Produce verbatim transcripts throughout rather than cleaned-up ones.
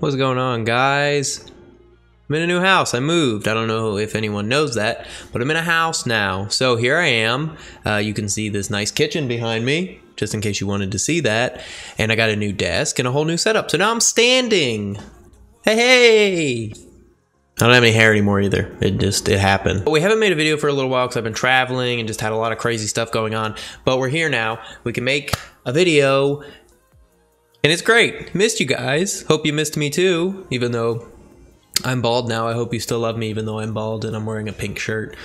What's going on, guys? I'm in a new house. I moved. I don't know if anyone knows that, but I'm in a house now. So here I am. Uh, you can see this nice kitchen behind me, just in case you wanted to see that. And I got a new desk and a whole new setup. So now I'm standing. Hey, hey! I don't have any hair anymore either. It just, it happened. But we haven't made a video for a little while because I've been traveling and just had a lot of crazy stuff going on. But we're here now. We can make a video and it's great. Missed you guys. Hope you missed me too, even though I'm bald now. I hope you still love me even though I'm bald and I'm wearing a pink shirt.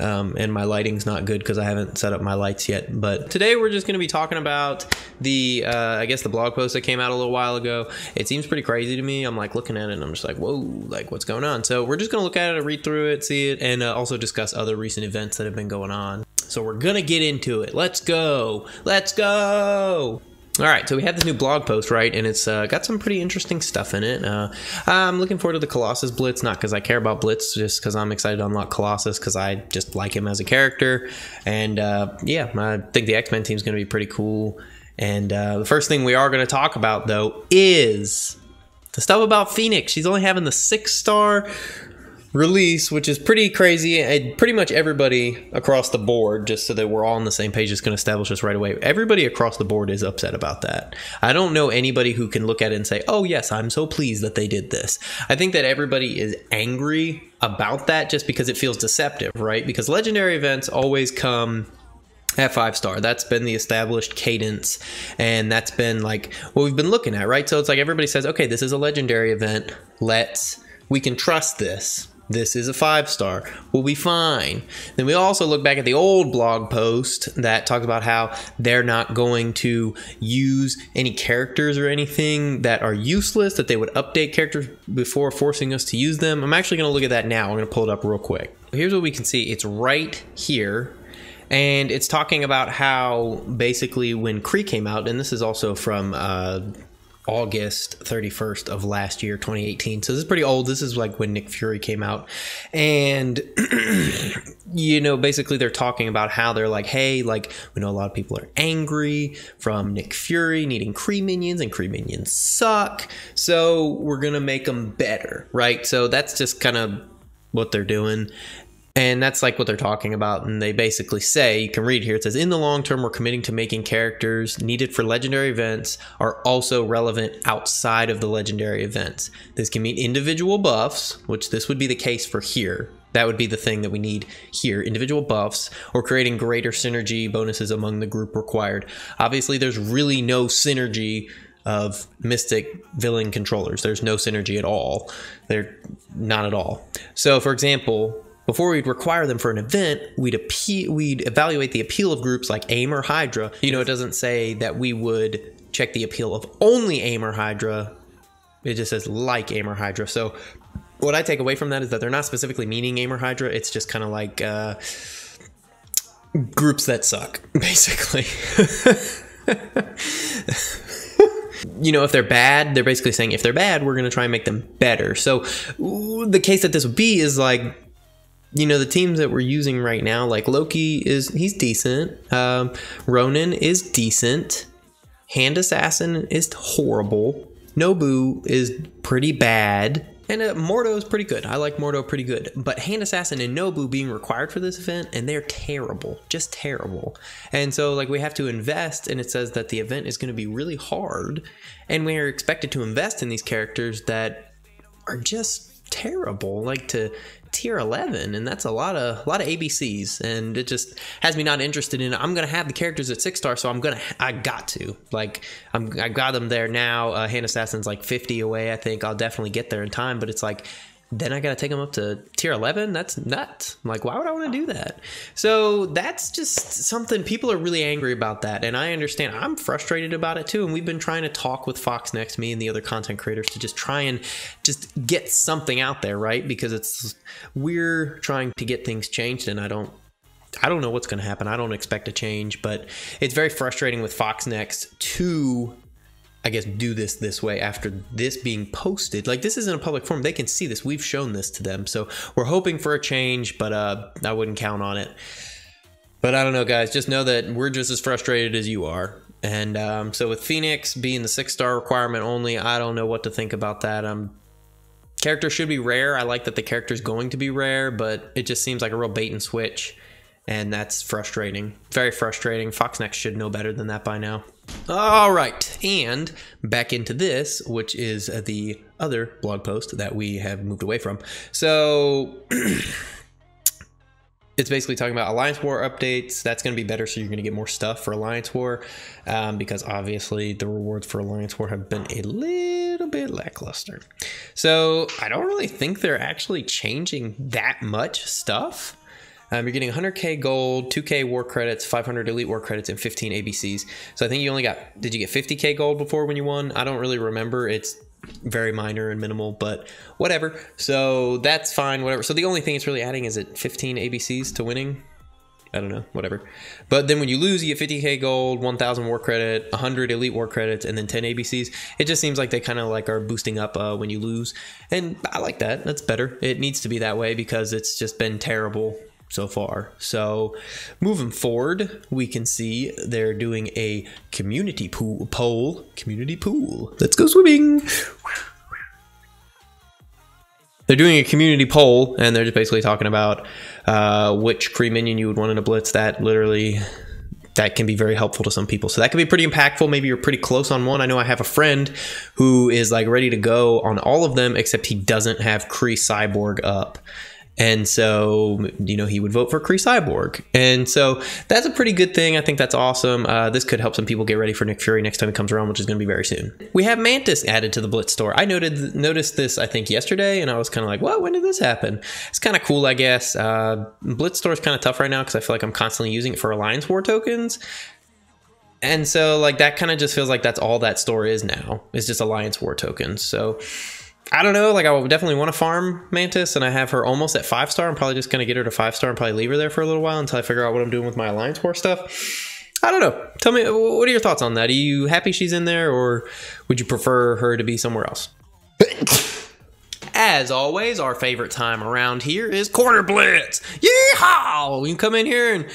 Um, and my lighting's not good because I haven't set up my lights yet. But today we're just going to be talking about the, uh, I guess the blog post that came out a little while ago. It seems pretty crazy to me. I'm like looking at it and I'm just like, whoa, like what's going on? So we're just going to look at it, read through it, see it, and uh, also discuss other recent events that have been going on. So we're going to get into it. Let's go. Let's go. All right, so we have this new blog post, right? And it's uh, got some pretty interesting stuff in it. Uh, I'm looking forward to the Colossus Blitz, not because I care about Blitz, just because I'm excited to unlock Colossus, because I just like him as a character. And uh, yeah, I think the X-Men team's going to be pretty cool. And uh, the first thing we are going to talk about, though, is the stuff about Phoenix. She's only having the six star release, which is pretty crazy, and pretty much everybody across the board, just so that we're all on the same page, just gonna establish this right away. Everybody across the board is upset about that. I don't know anybody who can look at it and say, oh yes, I'm so pleased that they did this. I think that everybody is angry about that just because it feels deceptive, right? Because legendary events always come at five star. That's been the established cadence, and that's been like what we've been looking at, right? So it's like everybody says, okay, this is a legendary event, let's, we can trust this. This is a five star. We'll be fine. Then we also look back at the old blog post that talked about how they're not going to use any characters or anything that are useless, that they would update characters before forcing us to use them. I'm actually going to look at that now. I'm going to pull it up real quick. Here's what we can see. It's right here. And it's talking about how basically when Cree came out, and this is also from uh, August thirty-first of last year, twenty eighteen. So this is pretty old. This is like when Nick Fury came out. And, you know, basically they're talking about how they're like, hey, like, we know a lot of people are angry from Nick Fury needing Kree minions, and Kree minions suck. So we're going to make them better, right? So that's just kind of what they're doing. And that's like what they're talking about. And they basically say, you can read here, it says, in the long term, we're committing to making characters needed for legendary events are also relevant outside of the legendary events. This can mean individual buffs, which this would be the case for here. That would be the thing that we need here, individual buffs, or creating greater synergy bonuses among the group required. Obviously, there's really no synergy of Mystic villain controllers. There's no synergy at all. They're not at all. So, for example, before we'd require them for an event, we'd appeal, we'd evaluate the appeal of groups like AIM or HYDRA. You know, it doesn't say that we would check the appeal of only AIM or HYDRA. It just says like AIM or HYDRA. So what I take away from that is that they're not specifically meaning AIM or HYDRA. It's just kind of like uh, groups that suck, basically. You know, if they're bad, they're basically saying if they're bad, we're going to try and make them better. So the case that this would be is like, you know, the teams that we're using right now, like Loki is, he's decent. Um, Ronin is decent. Hand Assassin is horrible. Nobu is pretty bad. And uh, Mordo is pretty good. I like Mordo pretty good. But Hand Assassin and Nobu being required for this event, and they're terrible. Just terrible. And so, like, we have to invest, and it says that the event is going to be really hard. And we are expected to invest in these characters that are just terrible, like to tier eleven, and that's a lot of a lot of A B Cs, and it just has me not interested in it. I'm gonna have the characters at six star, so I'm gonna I got to like I'm I got them there now. Uh, Hand Assassin's like fifty away, I think. I'll definitely get there in time, but it's like then I gotta take them up to tier eleven. That's nuts. I'm like, why would I want to do that? So that's just something people are really angry about that, and I understand. I'm frustrated about it too, and we've been trying to talk with FoxNext, me and the other content creators, to just try and just get something out there, right? Because it's we're trying to get things changed, and I don't I don't know what's gonna happen. I don't expect a change, but it's very frustrating with FoxNext to, I guess, do this this way after this being posted. Like, this isn't a public forum. They can see this. We've shown this to them. So we're hoping for a change, but uh, I wouldn't count on it. But I don't know, guys. Just know that we're just as frustrated as you are. And um, so with Phoenix being the six star requirement only, I don't know what to think about that. Um, character should be rare. I like that the character is going to be rare, but it just seems like a real bait and switch. And that's frustrating. Very frustrating. FoxNext should know better than that by now. All right. And back into this, which is the other blog post that we have moved away from. So it's basically talking about Alliance War updates. That's going to be better. So you're going to get more stuff for Alliance War, um, because obviously the rewards for Alliance War have been a little bit lackluster. So I don't really think they're actually changing that much stuff. Um, you're getting one hundred K gold, two K war credits, five hundred elite war credits, and fifteen A B Cs. So I think you only got, did you get fifty K gold before when you won? I don't really remember. It's very minor and minimal, but whatever. So that's fine, whatever. So the only thing it's really adding is it fifteen A B Cs to winning? I don't know, whatever. But then when you lose, you get fifty K gold, one thousand war credit, one hundred elite war credits, and then ten A B Cs. It just seems like they kind of like are boosting up uh, when you lose. And I like that. That's better. It needs to be that way because it's just been terrible so far. So moving forward, we can see they're doing a community pool poll. Community pool. Let's go swimming. They're doing a community poll, and they're just basically talking about uh, which Kree minion you would want in a blitz. That literally, that can be very helpful to some people. So that can be pretty impactful. Maybe you're pretty close on one. I know I have a friend who is like ready to go on all of them, except he doesn't have Kree Cyborg up. And so, you know, he would vote for Kree Cyborg. And so that's a pretty good thing. I think that's awesome. Uh, this could help some people get ready for Nick Fury next time he comes around, which is going to be very soon. We have Mantis added to the Blitz store. I noted noticed this, I think, yesterday, and I was kind of like, well, when did this happen? It's kind of cool, I guess. Uh, Blitz store is kind of tough right now because I feel like I'm constantly using it for Alliance War tokens. And so, like, that kind of just feels like that's all that store is now. It's just Alliance War tokens. So I don't know, like I would definitely want to farm Mantis, and I have her almost at five star. I'm probably just going to get her to five star and probably leave her there for a little while until I figure out what I'm doing with my Alliance War stuff. I don't know. Tell me, what are your thoughts on that? Are you happy she's in there, or would you prefer her to be somewhere else? As always, our favorite time around here is Corner Blitz. Yeehaw! We can come in here and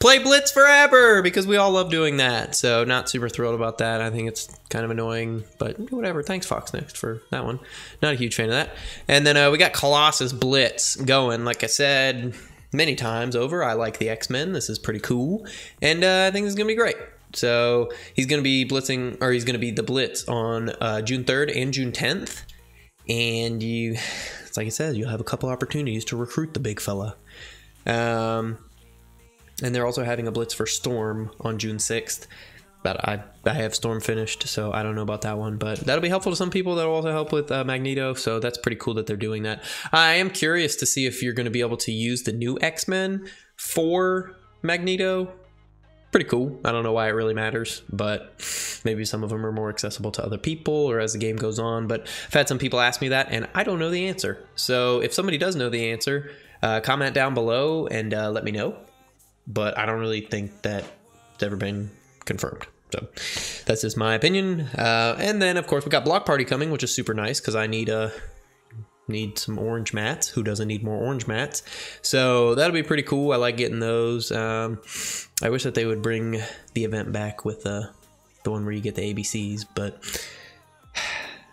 play Blitz forever because we all love doing that. So not super thrilled about that. I think it's kind of annoying, but whatever. Thanks FoxNext for that one. Not a huge fan of that. And then uh, we got Colossus Blitz going. Like I said many times over, I like the X-Men. This is pretty cool. And uh, I think this is going to be great. So he's going to be blitzing, or he's going to be the Blitz on uh, June third and June tenth. And you, it's like I said, you'll have a couple opportunities to recruit the big fella. Um... And they're also having a blitz for Storm on June sixth. But I, I have Storm finished, so I don't know about that one. But that'll be helpful to some people. That'll also help with uh, Magneto. So that's pretty cool that they're doing that. I am curious to see if you're going to be able to use the new X-Men for Magneto. Pretty cool. I don't know why it really matters, but maybe some of them are more accessible to other people or as the game goes on. But I've had some people ask me that, and I don't know the answer. So if somebody does know the answer, uh, comment down below and uh, let me know. But I don't really think that's ever been confirmed. So that's just my opinion. Uh, and then, of course, we got Block Party coming, which is super nice because I need a... need some orange mats. Who doesn't need more orange mats? So that'll be pretty cool. I like getting those. Um, I wish that they would bring the event back with uh, the one where you get the A B Cs, but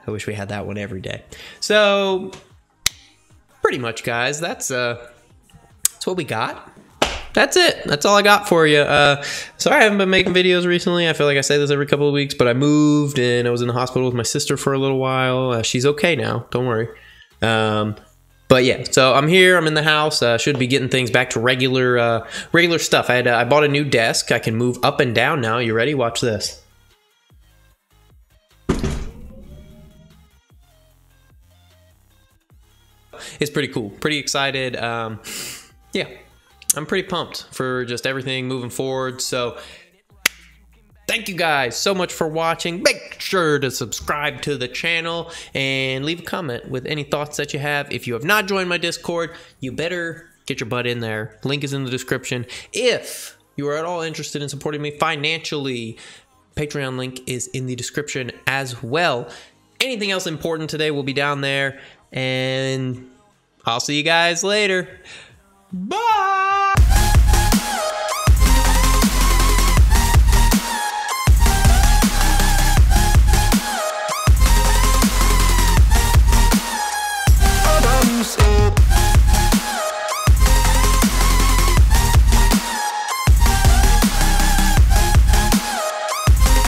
I wish we had that one every day. So pretty much, guys, that's, uh, that's what we got. That's it. That's all I got for you. Uh, sorry I haven't been making videos recently. I feel like I say this every couple of weeks, but I moved and I was in the hospital with my sister for a little while. Uh, she's okay now. Don't worry. Um, but yeah, so I'm here. I'm in the house. I uh, should be getting things back to regular uh, regular stuff. I, had, uh, I bought a new desk. I can move up and down now. You ready? Watch this. It's pretty cool. Pretty excited. Um, yeah. I'm pretty pumped for just everything moving forward. So thank you guys so much for watching. Make sure to subscribe to the channel and leave a comment with any thoughts that you have. If you have not joined my Discord, you better get your butt in there. Link is in the description. If you are at all interested in supporting me financially, Patreon link is in the description as well. Anything else important today will be down there. And I'll see you guys later. Bye!